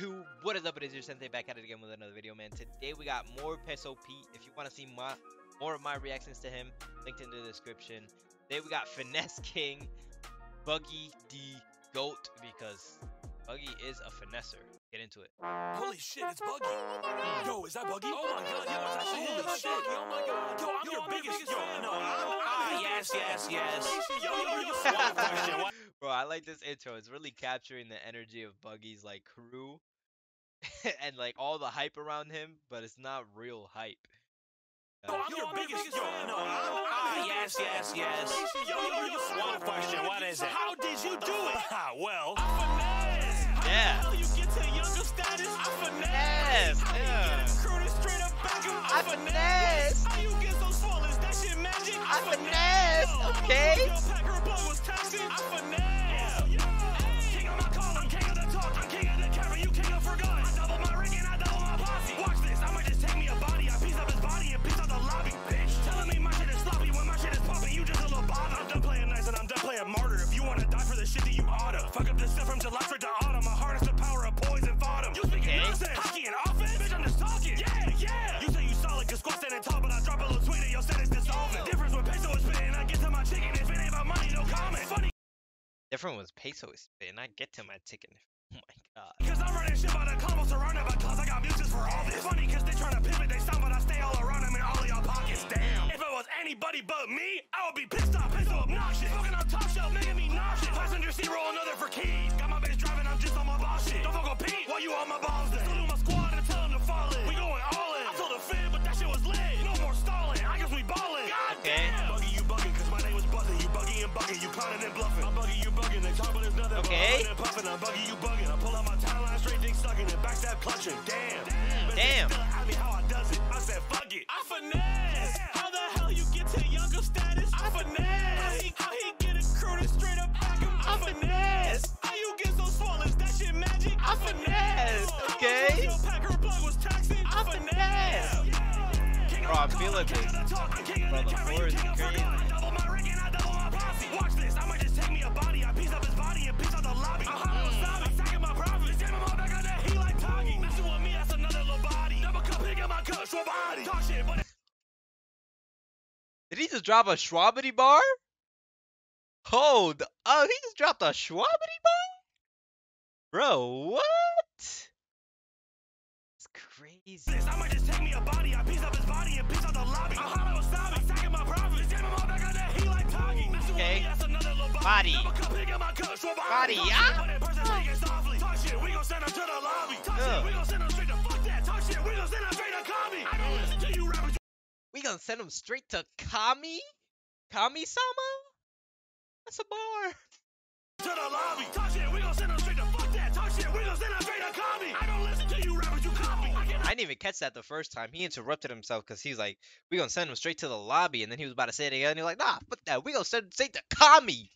2. What is up, it is your Sensei back at it again with another video, man. Today we got more Peso Pete. If you want to see more of my reactions to him, linked in the description. Today we got Finesse King, Buggy the Goat, because Buggy is a finesser. Get into it. Holy shit, it's Buggy. Yo, is that Buggy? Oh my god, yo, it's actually holy shit. Oh my god. Yo, I'm your biggest fan. No, yes. Yo, yo, yo. Bro, I like this intro. It's really capturing the energy of Buggy's like crew and like all the hype around him, but it's not real hype. I'm your biggest fan. No, yes. Yo, one question. What is it? How did you do it? Well, I finesse. Yeah. How the hell you get to younger status? I finesse. Yeah. I finesse. How you get those followers? That shit magic. I finesse. Okay. Different was Peso spin. I get to my ticket. Oh my god. Because I'm running shit by the combo surrounded by cause I got muses for all this. Funny because they trying to pivot, they sound, but I stay all around them in all of y'all pockets. Damn. If it was anybody but me, I would be pissed off. Peso obnoxious. Fucking on top shelf, making me nauseous. Passenger seat, roll another for keys. Got my bitch driving, I'm just on my boss shit. Don't fuck with Pete while you on my balls then. Salute my squad and tell them to fall in. We going all in. I told a fan, but that shit was lit. No more stalling. I guess we balling. God damn. Buggy, you bugging, cause my name was Buggy. You buggy and bugging, you clowning and bluffing. I'm Buggy, you bugging, they talking is nothing. Okay. I'm Buggy, you bugging. I pull out my tie line, straight dick sucking and back that clutching. Damn. I mean, how I does it? I said, fuck it. I finesse. How the hell you get to younger status? I finesse. How he get a crew to straight up back him? I finesse. How you get those swallers? That shit magic? I finesse. Okay. Your packer plug was taxing. I finesse. Bro, I feel like this. Bro, the floor is crazy. Did he just drop a schwabity bar? Hold up, he just dropped a schwabity bar? Bro, what? It's crazy. I might just take me a body, I piece up his body and piece out the lobby. I'm sacking my profits, damn him all back on that he like talking. Okay. Body. Body, yeah? Talk shit, we gon' send him to the lobby. Talk shit, we gon' send him straight to fuck that. Talk shit, we gon' send him straight to Kami. I don't listen to you rappers. We gonna send him straight to Kami? Kami-sama? That's a bar. To the lobby. Talk shit, we gonna send him straight to fuck that. Talk shit, we gonna send him straight to Kami. I don't listen to you rappers, you copy. I didn't even catch that the first time. He interrupted himself because he's like, we gonna send him straight to the lobby. And then he was about to say it again. And he was like, nah, fuck that. We gonna send him straight to Kami.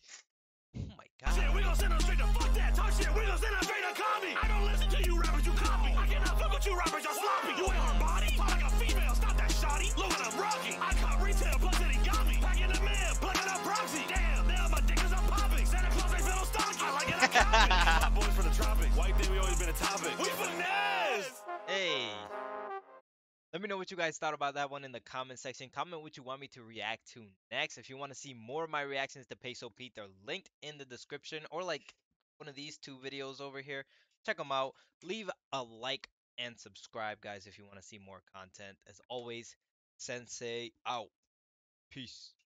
Oh my god. Talk shit, we gonna send him straight to fuck that. Talk shit, we gonna send him straight to Kami. I don't listen to you rappers, you copy. I cannot fuck with you rappers, you're sloppy. You ain't her body. Talk like a female. Stop that shotty. Look what I'm rocking. I caught retail plus that he got me. Back in the man, plugging up proxy. Damn, now my dick is a popping. Santa Claus ain't been on stock. I like it, I got it. Hot boys from the tropics. White thing, we always been a topic. We finesse. Hey. Let me know what you guys thought about that one in the comment section. Comment what you want me to react to next. If you want to see more of my reactions to Peso Pete, they're linked in the description or like one of these two videos over here. Check them out. Leave a like and subscribe, guys, if you want to see more content. As always, Sensei out. Peace.